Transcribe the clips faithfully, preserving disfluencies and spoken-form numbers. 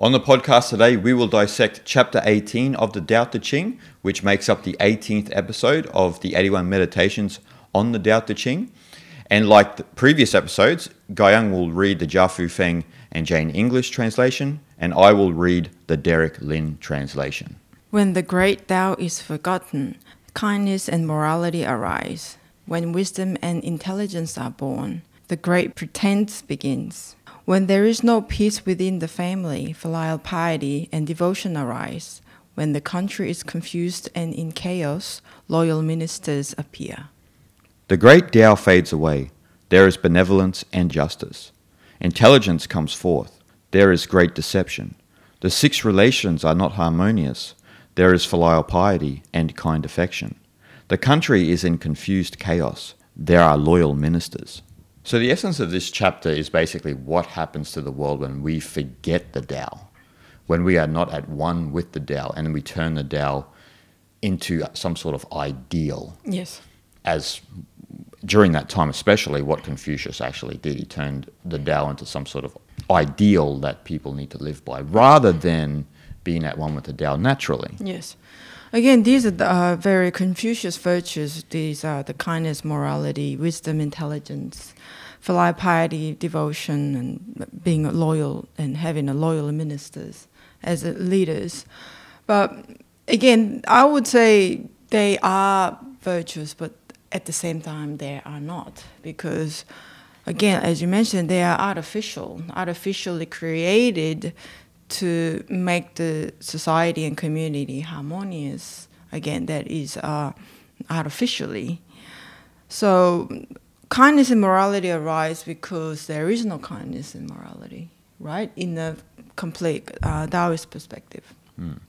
On the podcast today, we will dissect chapter eighteen of the Tao Te Ching, which makes up the eighteenth episode of the eighty-one Meditations on the Tao Te Ching. And like the previous episodes, Guyang will read the Jia Fu Feng and Jane English translation, and I will read the Derek Lin translation. When the great Tao is forgotten, kindness and morality arise. When wisdom and intelligence are born, the great pretense begins. When there is no peace within the family, filial piety and devotion arise. When the country is confused and in chaos, loyal ministers appear. The great Tao fades away. There is benevolence and justice. Intelligence comes forth. There is great deception. The six relations are not harmonious. There is filial piety and kind affection. The country is in confused chaos. There are loyal ministers. So the essence of this chapter is basically what happens to the world when we forget the Tao, when we are not at one with the Tao, and we turn the Tao into some sort of ideal. Yes. As during that time, especially, what Confucius actually did, he turned the Tao into some sort of ideal that people need to live by, rather than being at one with the Tao naturally. Yes. Again, these are the, uh, very Confucius virtues. These are the kindness, morality, wisdom, intelligence, filial piety, devotion, and being loyal and having a loyal ministers as leaders. But again, I would say they are virtues, but at the same time they are not, because again, as you mentioned, they are artificial, artificially created to make the society and community harmonious. Again, that is uh, artificially. So kindness and morality arise because there is no kindness and morality, right? In the complete uh, Taoist perspective. Mm.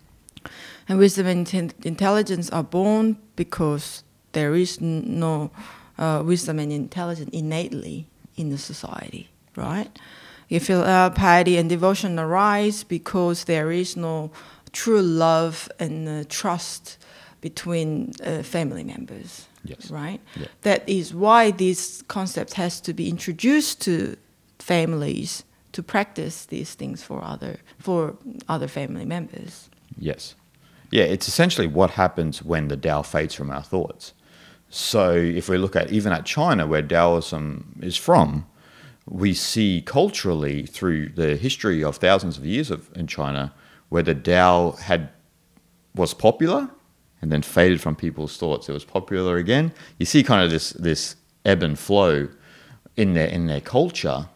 And wisdom and intelligence are born because there is no uh, wisdom and intelligence innately in the society, right? You feel uh, piety and devotion arise because there is no true love and uh, trust between uh, family members, yes. Right? Yeah. That is why this concept has to be introduced to families to practice these things for other, for other family members. Yes. Yeah, it's essentially what happens when the Tao fades from our thoughts. So if we look at even at China, where Taoism is from, we see culturally through the history of thousands of years of, in China, where the Tao had, was popular and then faded from people's thoughts. It was popular again. You see kind of this, this ebb and flow in their, in their culture.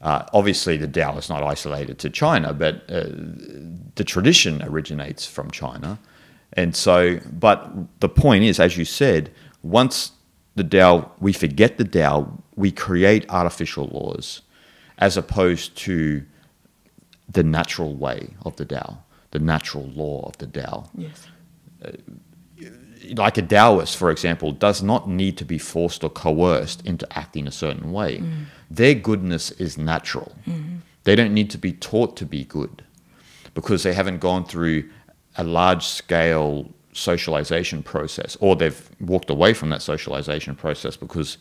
Uh, obviously, the Tao is not isolated to China, but uh, the tradition originates from China. And so, but the point is, as you said, once the Tao, we forget the Tao, we create artificial laws as opposed to the natural way of the Tao, the natural law of the Tao. Yes. Uh, like a Taoist, for example, does not need to be forced or coerced into acting a certain way. Mm. Their goodness is natural. Mm-hmm. They don't need to be taught to be good because they haven't gone through a large-scale socialization process, or they've walked away from that socialization process because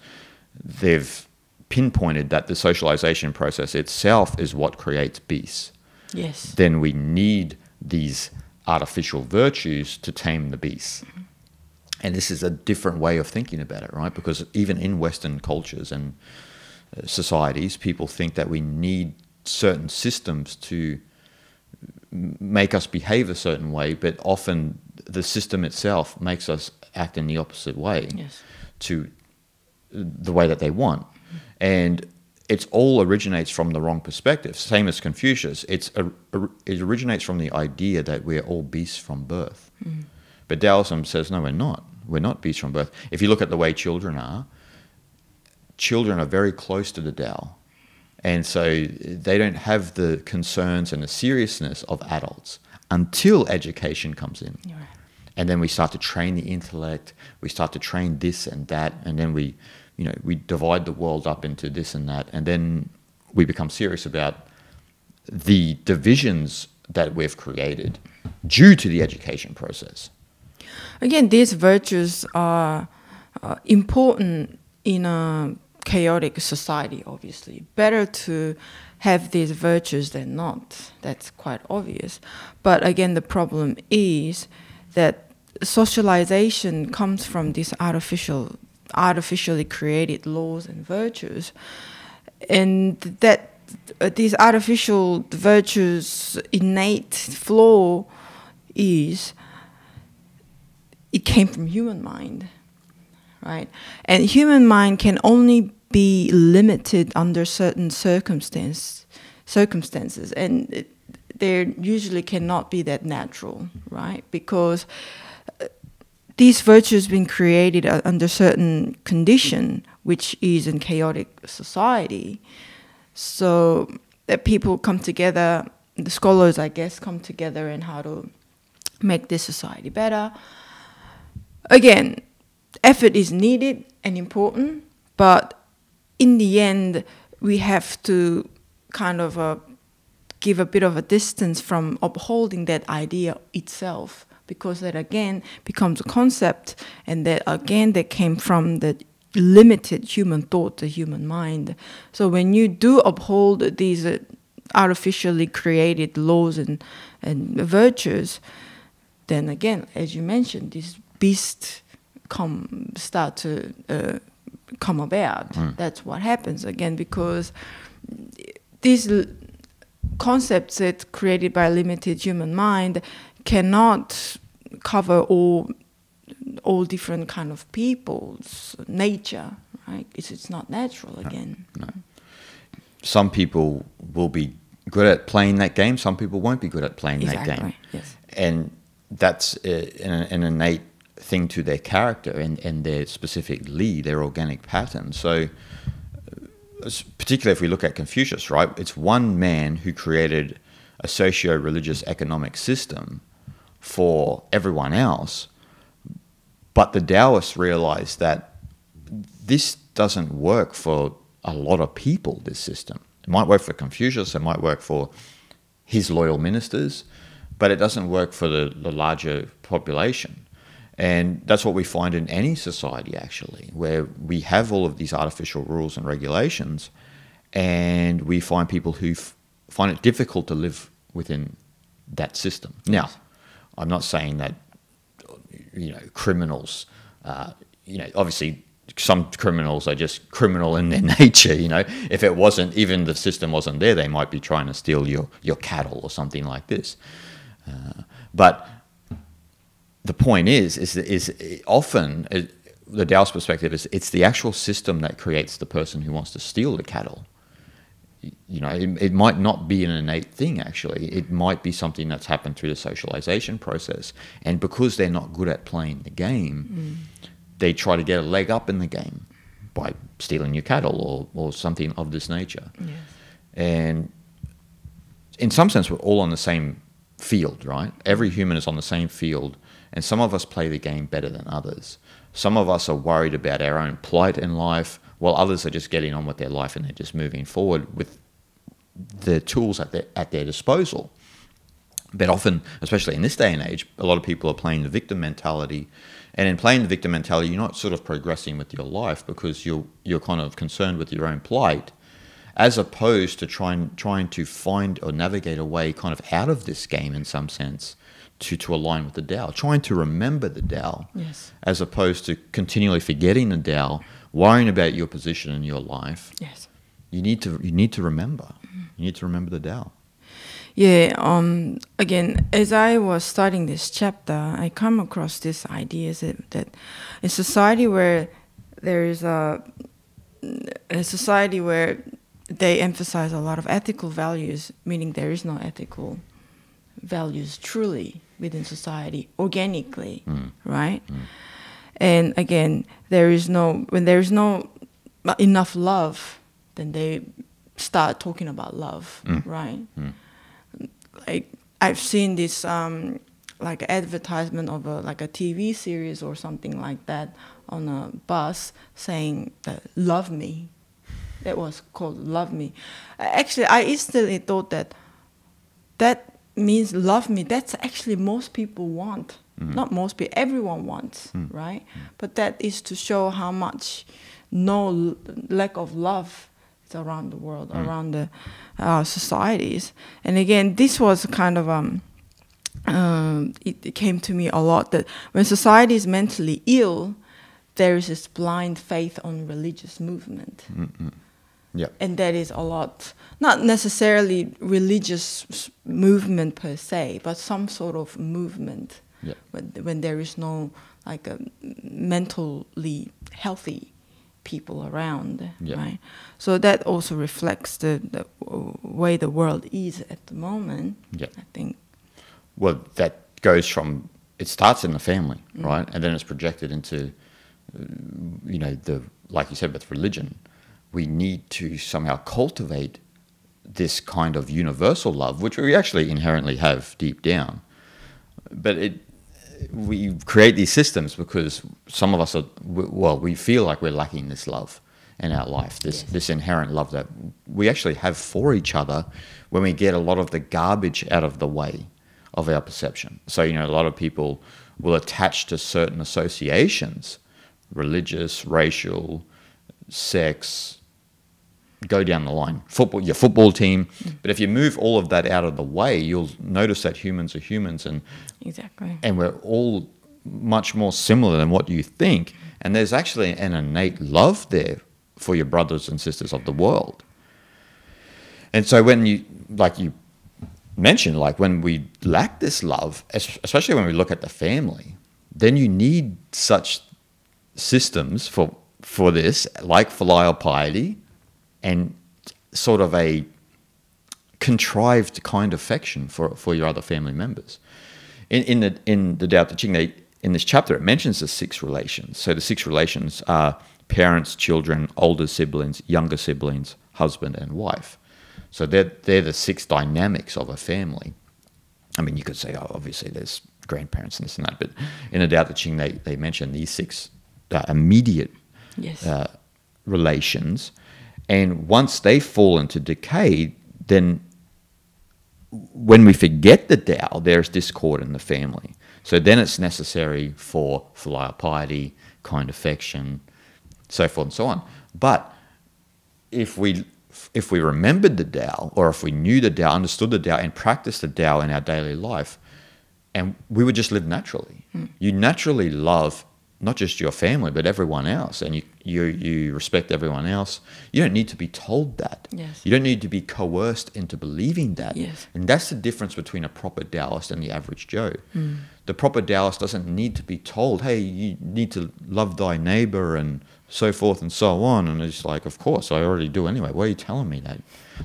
they've pinpointed that the socialization process itself is what creates peace. Yes. Then we need these artificial virtues to tame the beast. Mm-hmm. And this is a different way of thinking about it, right? Because even in Western cultures and societies, people think that we need certain systems to make us behave a certain way, but often the system itself makes us act in the opposite way. Yes. To the way that they want. And it's all originates from the wrong perspective. Same as Confucius, it's a, a, it originates from the idea that we're all beasts from birth. Mm. But Taoism says, no, we're not. We're not beasts from birth. If you look at the way children are, children are very close to the Tao. And so they don't have the concerns and the seriousness of adults until education comes in. You're right. And then we start to train the intellect. We start to train this and that. And then we, you know, we divide the world up into this and that. And then we become serious about the divisions that we've created due to the education process. Again, these virtues are uh, important in a chaotic society, obviously. Better to have these virtues than not. That's quite obvious. But again, the problem is that socialization comes from these artificial, artificially created laws and virtues, and that uh, these artificial virtues' innate flaw is it came from human mind, right? And human mind can only be limited under certain circumstance, circumstances, and it, they usually cannot be that natural, right? Because these virtues been created under certain condition, which is in chaotic society. So that people come together, the scholars, I guess, come together and how to make this society better. Again, effort is needed and important, but in the end, we have to kind of uh, give a bit of a distance from upholding that idea itself, because that again becomes a concept, and that again that came from the limited human thought, the human mind. So when you do uphold these uh, artificially created laws and, and virtues, then again, as you mentioned, these beasts come, start to uh, come about. Mm. That's what happens again, because these l concepts that created by a limited human mind cannot cover all all different kind of people's nature, right? It's, it's not natural again. No, no. Some people will be good at playing that game, some people won't be good at playing exactly. that game. Yes. And that's a, an, an innate thing to their character and, and their specifically their organic pattern. So particularly if we look at Confucius, right? It's one man who created a socio-religious economic system for everyone else, but the Taoists realized that this doesn't work for a lot of people, this system. It might work for Confucius, it might work for his loyal ministers, but it doesn't work for the, the larger population. And that's what we find in any society, actually, where we have all of these artificial rules and regulations, and we find people who f find it difficult to live within that system. Now, I'm not saying that, you know, criminals, uh, you know, obviously some criminals are just criminal in their nature, you know. If it wasn't, even the system wasn't there, they might be trying to steal your, your cattle or something like this. Uh, but the point is, is, is often it, the Taoist perspective is it's the actual system that creates the person who wants to steal the cattle. You know, it, it might not be an innate thing, actually. It might be something that's happened through the socialization process. And because they're not good at playing the game, mm. they try to get a leg up in the game by stealing your cattle or, or something of this nature. Yes. And in some sense, we're all on the same field, right? Every human is on the same field, and some of us play the game better than others. Some of us are worried about our own plight in life, while others are just getting on with their life and they're just moving forward with the tools at their, at their disposal. But often, especially in this day and age, a lot of people are playing the victim mentality. And in playing the victim mentality, you're not sort of progressing with your life because you're, you're kind of concerned with your own plight, as opposed to trying, trying to find or navigate a way kind of out of this game in some sense, To, to align with the Tao, trying to remember the Tao, yes. as opposed to continually forgetting the Tao, worrying about your position in your life. Yes, you need to you need to remember. Mm. You need to remember the Tao. Yeah. Um. Again, as I was studying this chapter, I come across this idea that, that in society where there is a, a society where they emphasize a lot of ethical values, meaning there is no ethical values truly within society organically, mm. right? Mm. And again, there is no when there is no enough love, then they start talking about love, mm. right? Mm. Like I've seen this um, like advertisement of a, like a T V series or something like that on a bus saying that "Love Me," that was called "Love Me." Actually, I instantly thought that that. means love me. That's actually most people want. Mm-hmm. Not most people, everyone wants, mm-hmm. right? Mm-hmm. But that is to show how much no lack of love practiced around the world, mm. around the, our societies. And again, this was kind of, um, um, it, it came to me a lot, that when society is mentally ill, there is this blind faith on religious movement. Mm-mm. Yeah. And that is a lot, not necessarily religious movement per se, but some sort of movement yeah. when, when there is no like a mentally healthy people around, yeah. right? So that also reflects the, the way the world is at the moment, yeah. I think. Well, that goes from, it starts in the family, mm-hmm. right? And then it's projected into, you know, the like you said with religion. We need to somehow cultivate this kind of universal love, which we actually inherently have deep down. But it, we create these systems because some of us are, well, we feel like we're lacking this love in our life, this, yes. this inherent love that we actually have for each other when we get a lot of the garbage out of the way of our perception. So, you know, a lot of people will attach to certain associations, religious, racial, sex, go down the line, football, your football team. Mm. But if you move all of that out of the way, you'll notice that humans are humans, and exactly, and we're all much more similar than what you think. And there's actually an innate love there for your brothers and sisters of the world. And so when you, like you mentioned, like when we lack this love, especially when we look at the family, then you need such systems for for this, like filial piety and sort of a contrived kind of affection for, for your other family members. In, in, the, in the Tao Te Ching, they, in this chapter, it mentions the six relations. So the six relations are parents, children, older siblings, younger siblings, husband and wife. So they're, they're the six dynamics of a family. I mean, you could say, oh, obviously there's grandparents and this and that, but in the Tao Te Ching, they, they mention these six uh, immediate Yes. Uh, relations, and once they fall into decay, then when we forget the Tao, there's discord in the family. So then it's necessary for filial piety, kind affection, so forth and so on. But if we if we remembered the Tao, or if we knew the Tao, understood the Tao, and practiced the Tao in our daily life, and we would just live naturally. Mm. You naturally love not just your family, but everyone else. And you, you, you respect everyone else. You don't need to be told that. Yes. You don't need to be coerced into believing that. Yes. And that's the difference between a proper Taoist and the average Joe. Mm. The proper Taoist doesn't need to be told, hey, you need to love thy neighbor and so forth and so on. And it's like, of course, I already do anyway. Why are you telling me that?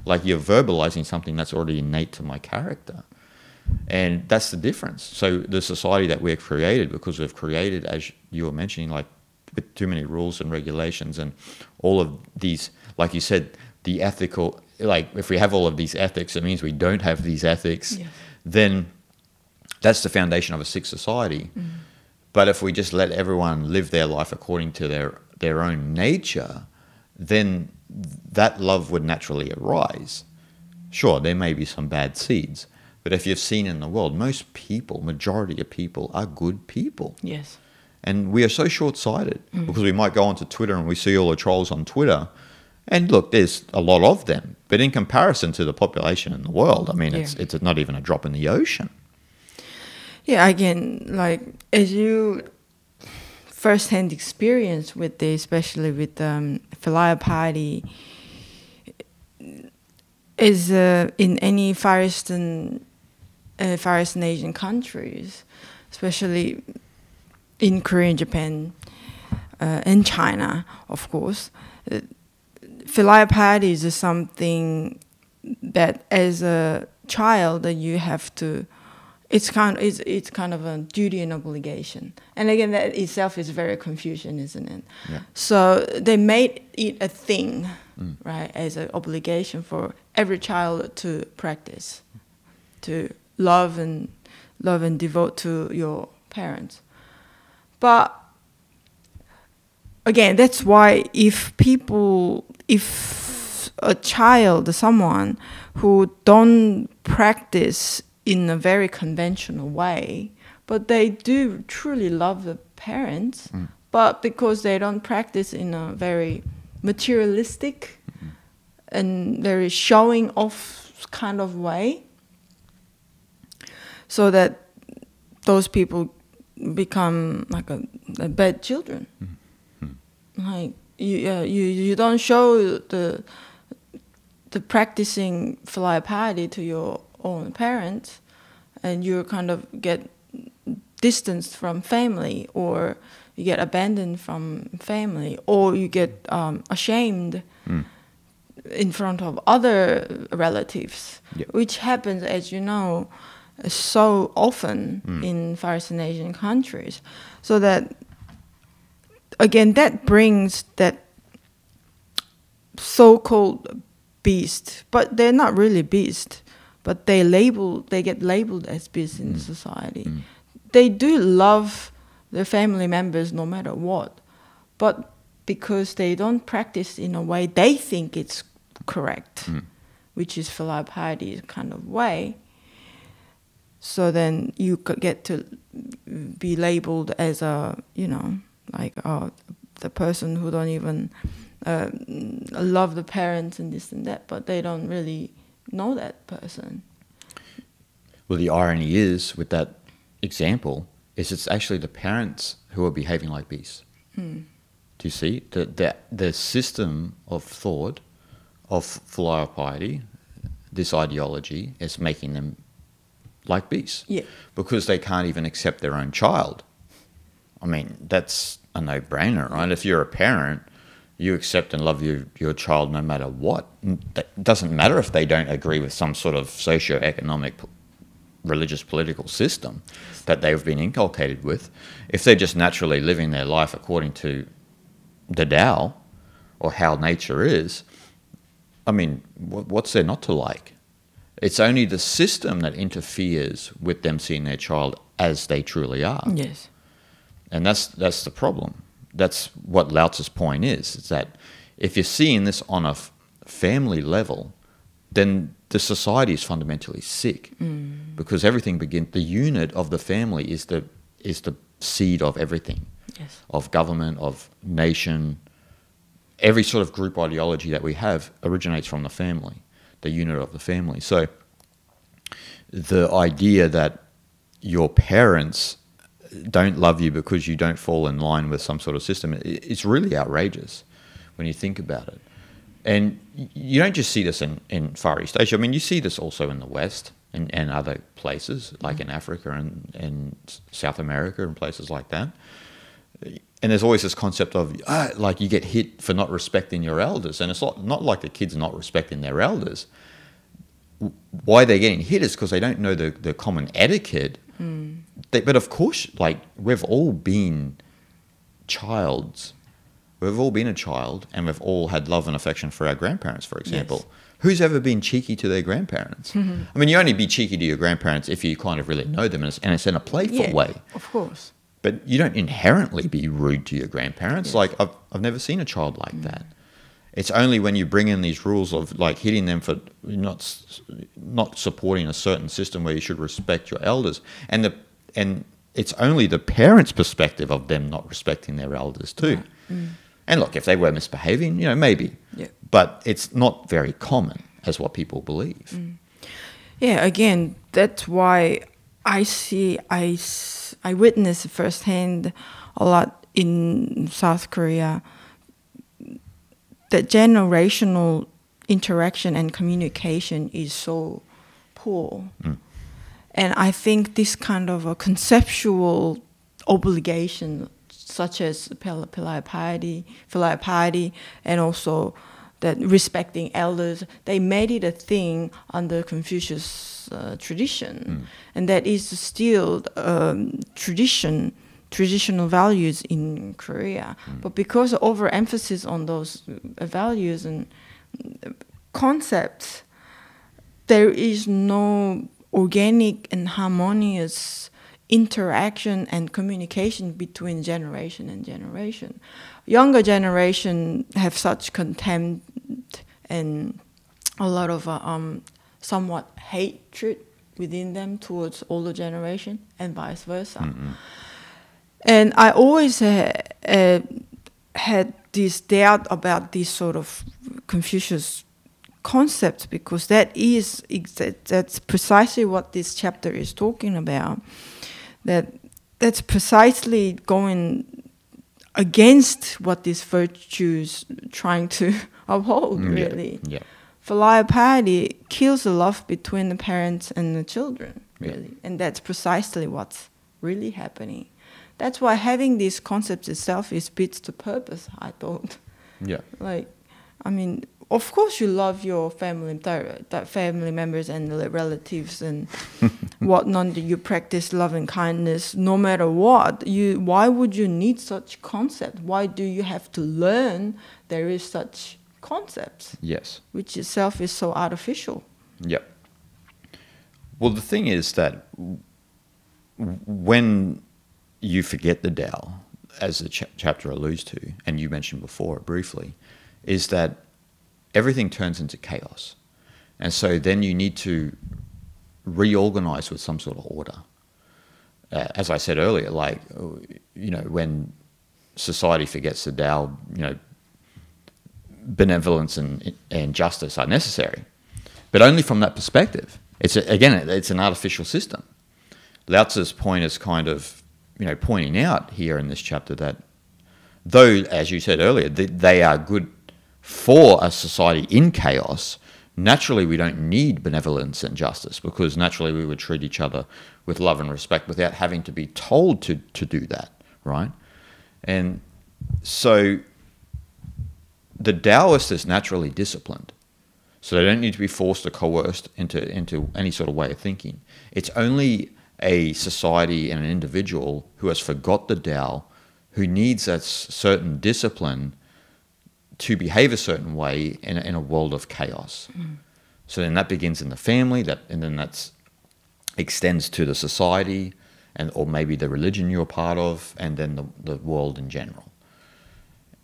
Like you're verbalizing something that's already innate to my character. And that's the difference. So the society that we've created, because we've created, as you were mentioning, like with too many rules and regulations and all of these, like you said, the ethical, like if we have all of these ethics, it means we don't have these ethics, yes. then that's the foundation of a sick society. Mm. But if we just let everyone live their life according to their, their own nature, then that love would naturally arise. Sure, there may be some bad seeds, but if you've seen in the world, most people, majority of people are good people. Yes. And we are so short-sighted mm. because we might go onto Twitter and we see all the trolls on Twitter. And look, there's a lot of them. But in comparison to the population in the world, I mean, yeah. it's, it's not even a drop in the ocean. Yeah, again, like as you first-hand experience with this, especially with um, filial piety, is uh, in any Far Eastern Uh, Far Eastern Asian countries, especially in Korea and Japan uh, and China, of course, uh, filial piety is something that, as a child, that you have to. It's kind of, it's, it's kind of a duty and obligation, and again, that itself is very Confucian, isn't it? Yeah. So they made it a thing, mm. right, as an obligation for every child to practice, to. Love and love and devote to your parents. But again, that's why if people, if a child, someone who don't practice in a very conventional way, but they do truly love the parents, mm. but because they don't practice in a very materialistic in very showing off kind of way, so that those people become like a, a bad children. Mm-hmm. Like you, uh, you, you don't show the the practicing filial piety to your own parents, and you kind of get distanced from family, or you get abandoned from family, or you get um, ashamed mm. in front of other relatives, yep. which happens, as you know, so often mm. in Far Eastern Asian countries. So that, again, that brings that so-called beast, but they're not really beast, but they label, they get labeled as beasts in mm. society. Mm. They do love their family members no matter what, but because they don't practice in a way they think it's correct, mm. which is filial piety kind of way, so then you could get to be labeled as a, you know, like uh, the person who don't even uh, love the parents and this and that, but they don't really know that person. Well, the irony is with that example is it's actually the parents who are behaving like beasts. Mm. Do you see? The, the, the system of thought, of filial piety, this ideology, is making them like beasts. Yeah. Because they can't even accept their own child. I mean, that's a no-brainer, right? If you're a parent, you accept and love your, your child no matter what. It doesn't matter if they don't agree with some sort of socio-economic, religious, political system that they've been inculcated with. If they're just naturally living their life according to the Tao or how nature is, I mean, what's there not to like? It's only the system that interferes with them seeing their child as they truly are. Yes. And that's, that's the problem. That's what Lao Tzu's point is, is that if you're seeing this on a family level, then the society is fundamentally sick, mm. because everything begins, the unit of the family is the, is the seed of everything, yes. of government, of nation. Every sort of group ideology that we have originates from the family, the unit of the family. So the idea that your parents don't love you because you don't fall in line with some sort of system, it's really outrageous when you think about it. And you don't just see this in, in Far East Asia. I mean, you see this also in the West and, and other places, like mm-hmm. in Africa and, and South America and places like that. And there's always this concept of, ah, like, you get hit for not respecting your elders. And it's not, not like the kids not respecting their elders. Why they're getting hit is because they don't know the, the common etiquette. Mm. They, but of course, like, we've all been childs. We've all been a child, and we've all had love and affection for our grandparents, for example. Yes. Who's ever been cheeky to their grandparents? Mm-hmm. I mean, you only be cheeky to your grandparents if you kind of really know them, and it's, and it's in a playful yeah, way. Of course. But you don't inherently be rude to your grandparents. Yes. Like, I've, I've never seen a child like mm. that. It's only when you bring in these rules of, like, hitting them for not, not supporting a certain system where you should respect your elders. And, the, and it's only the parents' perspective of them not respecting their elders too. Right. Mm. And look, if they were misbehaving, you know, maybe. Yeah. But it's not very common as what people believe. Mm. Yeah, again, that's why I see, I, I witness firsthand a lot in South Korea, that generational interaction and communication is so poor. Mm. And I think this kind of a conceptual obligation, such as filial piety, filial piety, and also that respecting elders, they made it a thing under Confucius uh, tradition, mm. and that is still um, tradition, traditional values in Korea. Mm. But because of overemphasis on those values and concepts, there is no organic and harmonious interaction and communication between generation and generation. Younger generation have such contempt and a lot of uh, um, somewhat hatred within them towards older generation, and vice versa. Mm-hmm. And I always uh, uh, had this doubt about this sort of Confucius concept, because that is that's precisely what this chapter is talking about. That that's precisely going against what these virtues trying to uphold. Mm, really, yeah. yeah. Filial piety kills the love between the parents and the children. Really, yeah. And that's precisely what's really happening. That's why having these concepts itself is beats the purpose, I thought. Yeah. Like, I mean, of course you love your family, that family members and the relatives and whatnot. You practice love and kindness no matter what. You, why would you need such concept? Why do you have to learn there is such concepts? Yes. Which itself is so artificial. Yeah. Well, the thing is that when you forget the Tao, as the ch chapter alludes to, and you mentioned before briefly, is that everything turns into chaos. And so then you need to reorganize with some sort of order. Uh, as I said earlier, like, you know, when society forgets the Tao, you know, benevolence and, and justice are necessary. But only from that perspective. It's a, again, it's an artificial system. Lao Tzu's point is kind of, you know, pointing out here in this chapter that, though, as you said earlier, th they are good for a society in chaos, naturally we don't need benevolence and justice, because naturally we would treat each other with love and respect without having to be told to, to do that, right? And so the Taoist is naturally disciplined. So they don't need to be forced or coerced into, into any sort of way of thinking. It's only a society and an individual who has forgot the Tao, who needs that certain discipline to behave a certain way in a, in a world of chaos. Mm. So then that begins in the family, that, and then that extends to the society, and or maybe the religion you're part of, and then the, the world in general.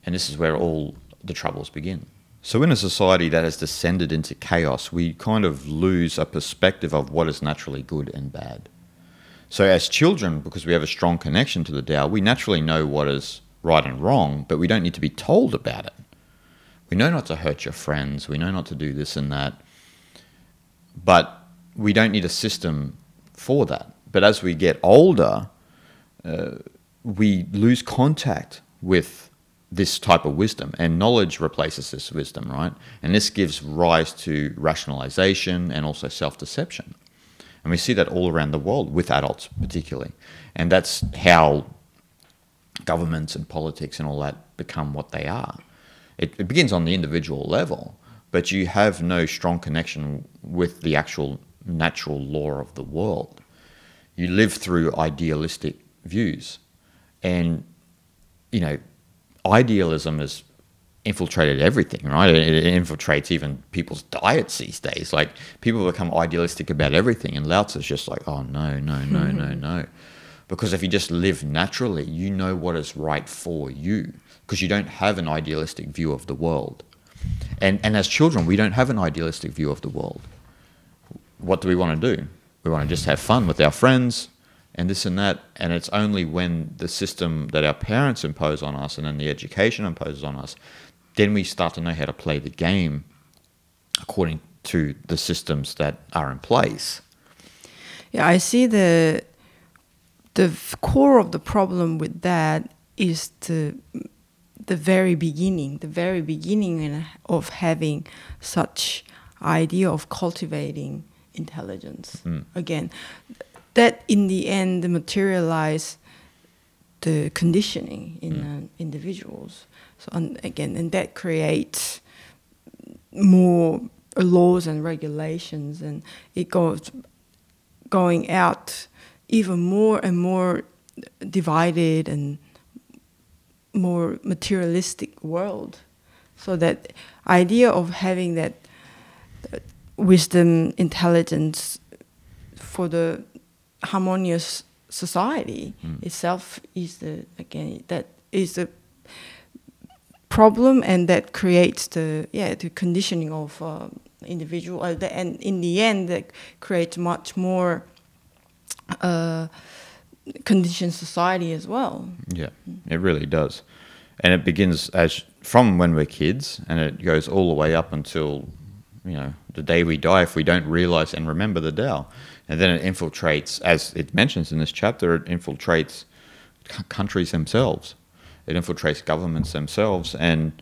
And this is where all the troubles begin. So in a society that has descended into chaos, we kind of lose a perspective of what is naturally good and bad. So as children, because we have a strong connection to the Tao, we naturally know what is right and wrong, but we don't need to be told about it. We know not to hurt your friends, we know not to do this and that, but we don't need a system for that. But as we get older, uh, we lose contact with this type of wisdom, and knowledge replaces this wisdom, right? And this gives rise to rationalization and also self-deception. And we see that all around the world, with adults particularly. And that's how governments and politics and all that become what they are. It, it begins on the individual level, but you have no strong connection with the actual natural law of the world. You live through idealistic views, and, you know, idealism has infiltrated everything, right? It, it infiltrates even people's diets these days. Like, people become idealistic about everything, and Lao Tzu's just like, oh, no, no, no, no, no. Because if you just live naturally, you know what is right for you, because you don't have an idealistic view of the world. And, and as children, we don't have an idealistic view of the world. What do we want to do? We want to just have fun with our friends, and this and that, and it's only when the system that our parents impose on us and then the education imposes on us, then we start to know how to play the game according to the systems that are in place. Yeah, I see the, the core of the problem with that is the, the very beginning, the very beginning of having such idea of cultivating intelligence. Mm. Again, that in the end materialize the conditioning in mm. uh, individuals. So and again, and that creates more laws and regulations, and it goes going out even more and more divided and more materialistic world. So that idea of having that, that wisdom, intelligence for the harmonious society mm. itself is the, again, that is the problem, and that creates the, yeah, the conditioning of um, individual, uh, the, and in the end that creates much more uh, conditioned society as well. Yeah, it really does. And it begins as from when we're kids, and it goes all the way up until you know, the day we die if we don't realize and remember the Tao. And then it infiltrates, as it mentions in this chapter, it infiltrates countries themselves. It infiltrates governments themselves. And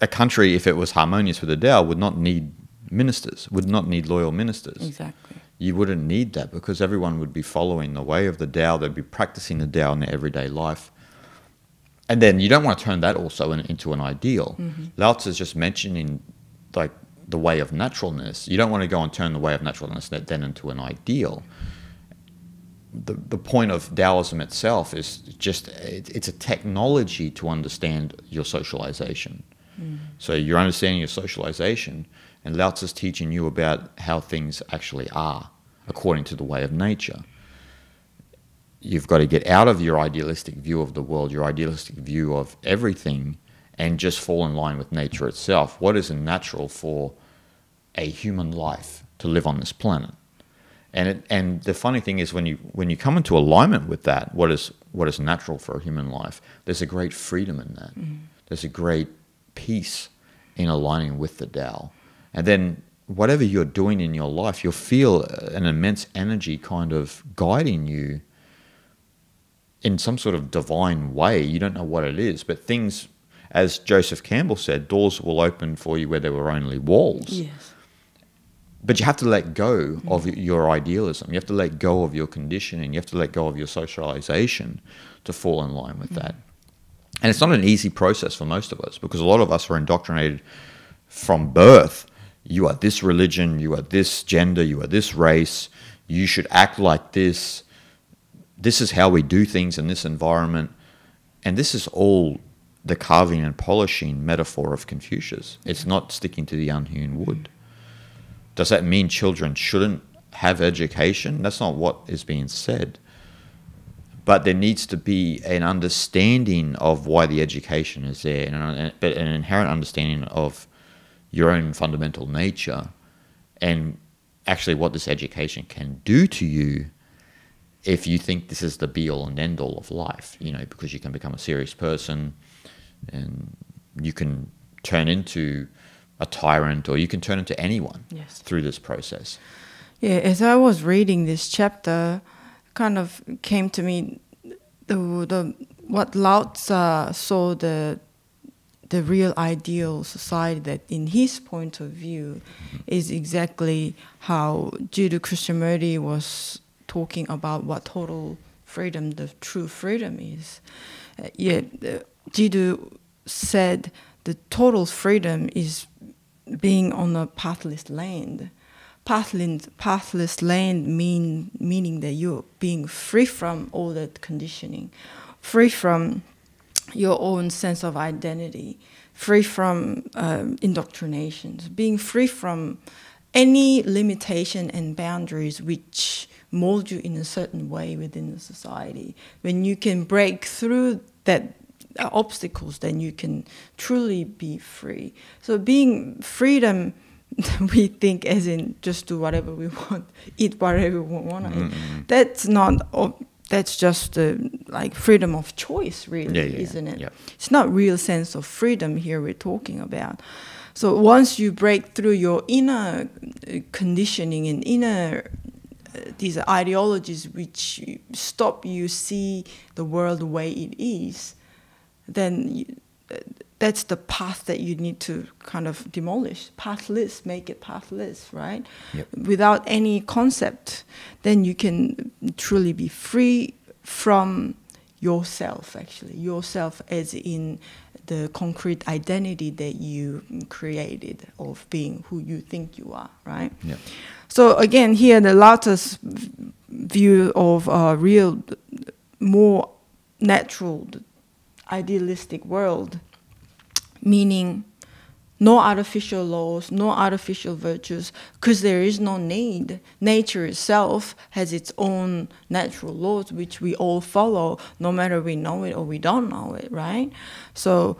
a country, if it was harmonious with the Tao, would not need ministers, would not need loyal ministers. Exactly. You wouldn't need that because everyone would be following the way of the Tao. They'd be practicing the Tao in their everyday life. And then you don't want to turn that also in, into an ideal. Mm-hmm. Lao Tzu is just mentioning like the way of naturalness. You don't want to go and turn the way of naturalness then into an ideal. The, the point of Taoism itself is just it, it's a technology to understand your socialization. Mm. So you're understanding your socialization, and Lao Tzu's teaching you about how things actually are according to the way of nature. You've got to get out of your idealistic view of the world, your idealistic view of everything, and just fall in line with nature itself. What is natural for a human life to live on this planet? And it, and the funny thing is, when you when you come into alignment with that, what is what is natural for a human life? There's a great freedom in that. Mm. There's a great peace in aligning with the Tao, and then whatever you're doing in your life, you'll feel an immense energy kind of guiding you in some sort of divine way. You don't know what it is, but things, as Joseph Campbell said, doors will open for you where there were only walls. Yes. But you have to let go mm. of your idealism. You have to let go of your conditioning. You have to let go of your socialization to fall in line with mm. that. And it's not an easy process for most of us, because a lot of us are indoctrinated from birth. You are this religion, you are this gender, you are this race, you should act like this. This is how we do things in this environment. And this is all the carving and polishing metaphor of Confucius. It's not sticking to the unhewn wood. Does that mean children shouldn't have education? That's not what is being said. But there needs to be an understanding of why the education is there, and but an inherent understanding of your own fundamental nature and actually what this education can do to you if you think this is the be-all and end-all of life, you know, because you can become a serious person and you can turn into a tyrant, or you can turn into anyone yes. through this process. Yeah, as I was reading this chapter, kind of came to me the, the what Lao Tzu saw the the real ideal society that in his point of view mm-hmm. is exactly how Jiddu Krishnamurti was talking about what total freedom, the true freedom is. Uh, yet uh, Jiddu said the total freedom is being on a pathless land. Pathless, pathless land mean, meaning that you're being free from all that conditioning, free from your own sense of identity, free from um, indoctrinations, being free from any limitation and boundaries which mold you in a certain way within the society. When you can break through that uh, obstacles, then you can truly be free. So being freedom, we think as in just do whatever we want, eat whatever we want. Mm-hmm. That's not, that's just uh, like freedom of choice, really, yeah, yeah, isn't it? Yeah. It's not real sense of freedom here we're talking about. So once you break through your inner conditioning and inner these ideologies which stop you see the world the way it is, then you, that's the path that you need to kind of demolish, pathless, make it pathless, right? Yep. Without any concept, then you can truly be free from yourself, actually, yourself as in the concrete identity that you created of being who you think you are, right? Yep. So again, here the Lao Tzu's view of a real, more natural, idealistic world, meaning no artificial laws, no artificial virtues, because there is no need. Nature itself has its own natural laws, which we all follow, no matter we know it or we don't know it, right? So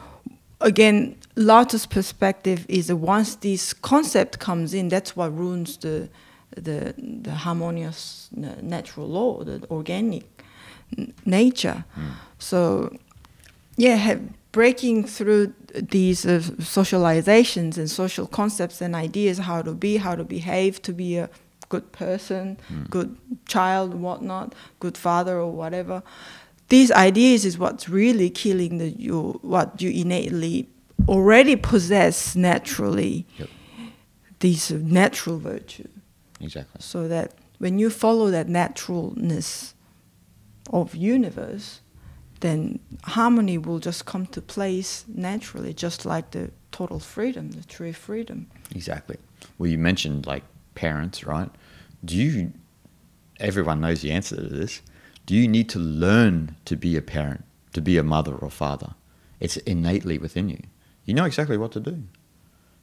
again, Lao Tzu's perspective is that once this concept comes in, that's what ruins the, the, the harmonious natural law, the organic nature. Mm. So yeah, breaking through these uh, socializations and social concepts and ideas, how to be, how to behave, to be a good person, mm. good child, whatnot, good father or whatever. These ideas is what's really killing the, you, what you innately already possess naturally, yep. these natural virtues. Exactly. So that when you follow that naturalness of universe, then harmony will just come to place naturally, just like the total freedom, the true freedom. Exactly. Well, you mentioned like parents, right? Do you, everyone knows the answer to this, do you need to learn to be a parent, to be a mother or father? It's innately within you. You know exactly what to do.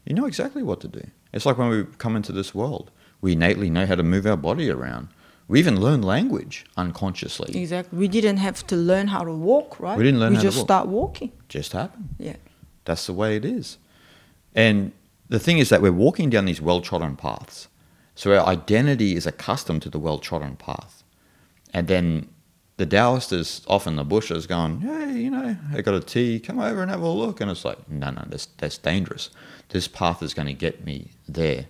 You know exactly what to do. It's like when we come into this world, we innately know how to move our body around. We even learn language unconsciously. Exactly. We didn't have to learn how to walk, right? We didn't learn we how to walk. We just start walking. Just happened. Yeah. That's the way it is. And the thing is that we're walking down these well-trodden paths. So our identity is accustomed to the well-trodden path. And then the Taoist is off in the bushes going, hey, you know, I got a tea, come over and have a look. And it's like, no, no, that's, that's dangerous. This path is going to get me there.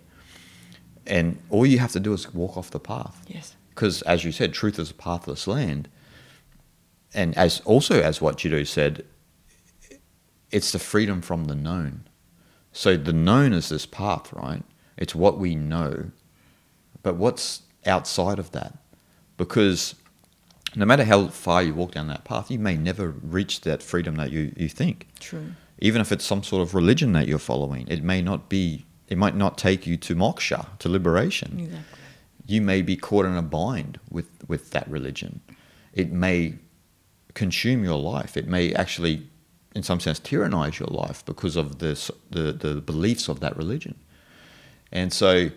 And all you have to do is walk off the path. Yes. Because as you said, truth is a pathless land. And as also as what Jiddu said, it's the freedom from the known. So the known is this path, right? It's what we know. But what's outside of that? Because no matter how far you walk down that path, you may never reach that freedom that you, you think. True. Even if it's some sort of religion that you're following, it may not be, it might not take you to moksha, to liberation. Exactly. You may be caught in a bind with, with that religion. It may consume your life. It may actually, in some sense, tyrannize your life because of the, the, the beliefs of that religion. And so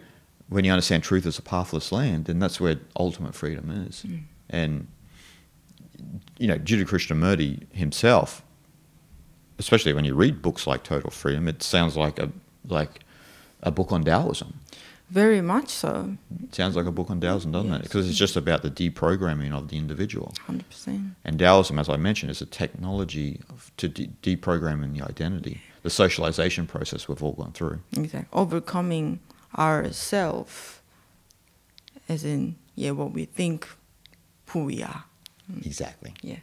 when you understand truth is a pathless land, then that's where ultimate freedom is. Mm. And, you know, Jiddu Krishnamurti himself, especially when you read books like Total Freedom, it sounds like a, like a book on Taoism. Very much so. It sounds like a book on Taoism, doesn't yes. it? Because it's just about the deprogramming of the individual. one hundred percent. And Taoism, as I mentioned, is a technology of, to de deprogramming the identity, the socialization process we've all gone through. Exactly. Overcoming ourself, as in, yeah, what we think, who we are. Exactly. Yeah.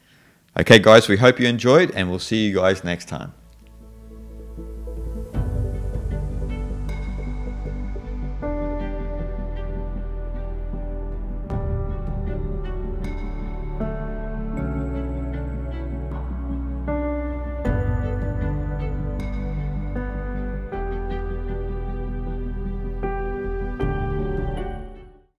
Okay, guys, we hope you enjoyed, and we'll see you guys next time.